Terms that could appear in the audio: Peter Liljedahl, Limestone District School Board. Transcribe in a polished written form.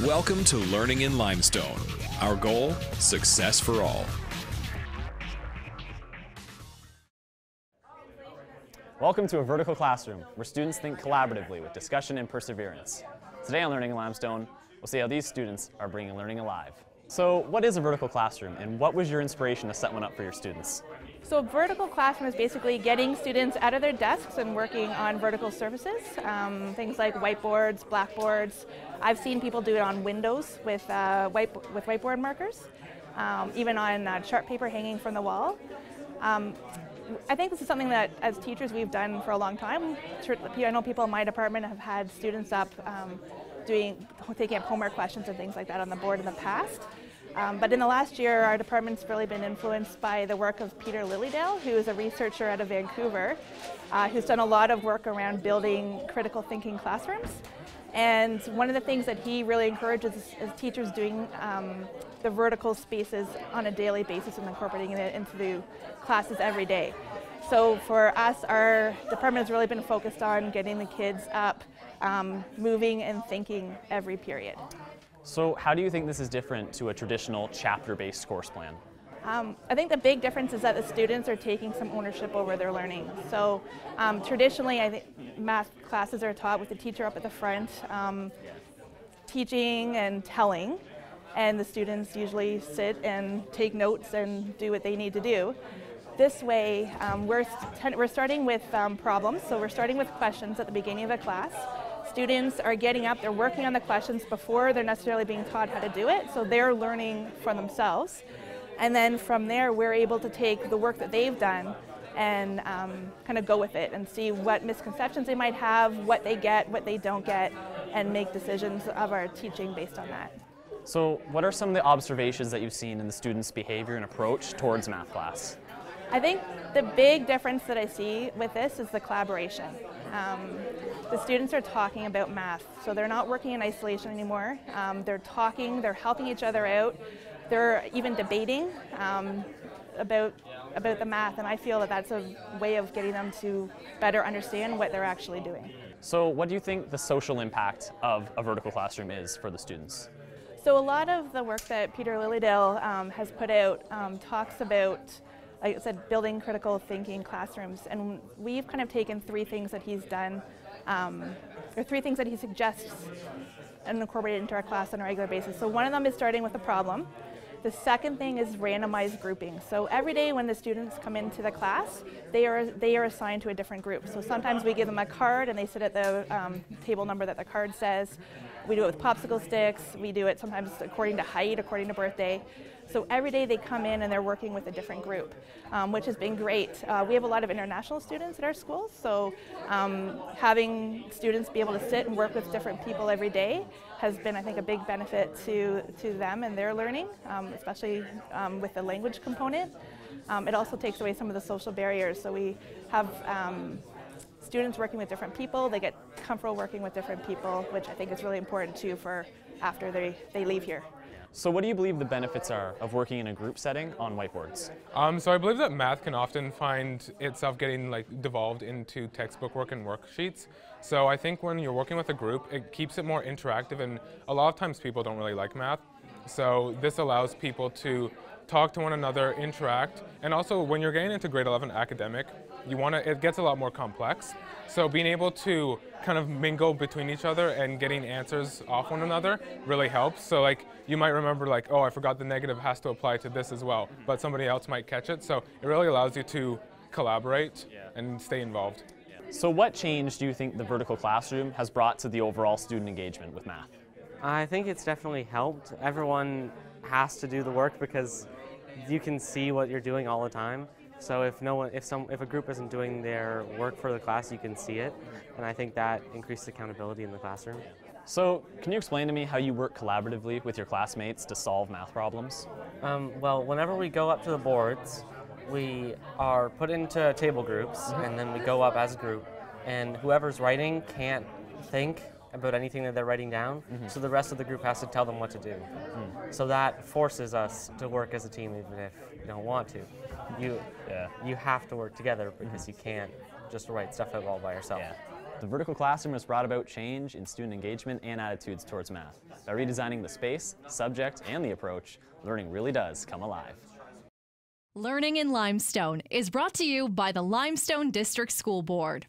Welcome to Learning in Limestone. Our goal, success for all. Welcome to a vertical classroom where students think collaboratively with discussion and perseverance. Today on Learning in Limestone, we'll see how these students are bringing learning alive. So what is a vertical classroom, and what was your inspiration to set one up for your students? So a vertical classroom is basically getting students out of their desks and working on vertical surfaces, things like whiteboards, blackboards. I've seen people do it on windows with whiteboard markers, even on chart paper hanging from the wall. I think this is something that as teachers we've done for a long time. I know people in my department have had students up taking up homework questions and things like that on the board in the past. But in the last year, our department's really been influenced by the work of Peter Liljedahl, who is a researcher out of Vancouver, who's done a lot of work around building critical thinking classrooms. And one of the things that he really encourages is teachers doing the vertical spaces on a daily basis and incorporating it into the classes every day. So for us, our department has really been focused on getting the kids up, moving and thinking every period. So how do you think this is different to a traditional chapter-based course plan? I think the big difference is that the students are taking some ownership over their learning. So traditionally, I think math classes are taught with the teacher up at the front, teaching and telling, and the students usually sit and take notes and do what they need to do. This way, we're starting with problems, so we're starting with questions at the beginning of the class. Students are getting up, they're working on the questions before they're necessarily being taught how to do it, so they're learning for themselves. And then from there, we're able to take the work that they've done and kind of go with it and see what misconceptions they might have, what they get, what they don't get, and make decisions of our teaching based on that. So what are some of the observations that you've seen in the students' behavior and approach towards math class? I think the big difference that I see with this is the collaboration. The students are talking about math, so they're not working in isolation anymore. They're talking, they're helping each other out, they're even debating about the math, and I feel that that's a way of getting them to better understand what they're actually doing. So what do you think the social impact of a vertical classroom is for the students? So a lot of the work that Peter Liljedahl has put out talks about, like I said, building critical thinking classrooms, and we've kind of taken three things that he's done, or three things that he suggests and incorporated into our class on a regular basis. So one of them is starting with a problem. The second thing is randomized grouping. So every day when the students come into the class, they are assigned to a different group. So sometimes we give them a card and they sit at the table number that the card says. We do it with popsicle sticks. We do it sometimes according to height, according to birthday. So every day they come in and they're working with a different group, which has been great. We have a lot of international students at our school, so having students be able to sit and work with different people every day has been, I think, a big benefit to them and their learning, especially with the language component. It also takes away some of the social barriers, so we have students working with different people. They get comfortable working with different people, which I think is really important too for after they leave here. So what do you believe the benefits are of working in a group setting on whiteboards? So I believe that math can often find itself getting devolved into textbook work and worksheets. So I think when you're working with a group, it keeps it more interactive, and a lot of times people don't really like math. So this allows people to talk to one another, interact, and also when you're getting into grade 11 academic, it gets a lot more complex. So being able to kind of mingle between each other and getting answers off one another really helps. So you might remember oh, I forgot the negative has to apply to this as well, but somebody else might catch it. So it really allows you to collaborate and stay involved. So what change do you think the vertical classroom has brought to the overall student engagement with math? I think it's definitely helped. Everyone has to do the work because you can see what you're doing all the time. So if a group isn't doing their work for the class, you can see it, and I think that increases accountability in the classroom. So can you explain to me how you work collaboratively with your classmates to solve math problems? Well, whenever we go up to the boards, we are put into table groups, and then we go up as a group, and whoever's writing can't think about anything that they're writing down, so the rest of the group has to tell them what to do. So that forces us to work as a team even if you don't want to. You have to work together because you can't just write stuff out all by yourself. The vertical classroom has brought about change in student engagement and attitudes towards math. By redesigning the space, subject, and the approach, learning really does come alive. Learning in Limestone is brought to you by the Limestone District School Board.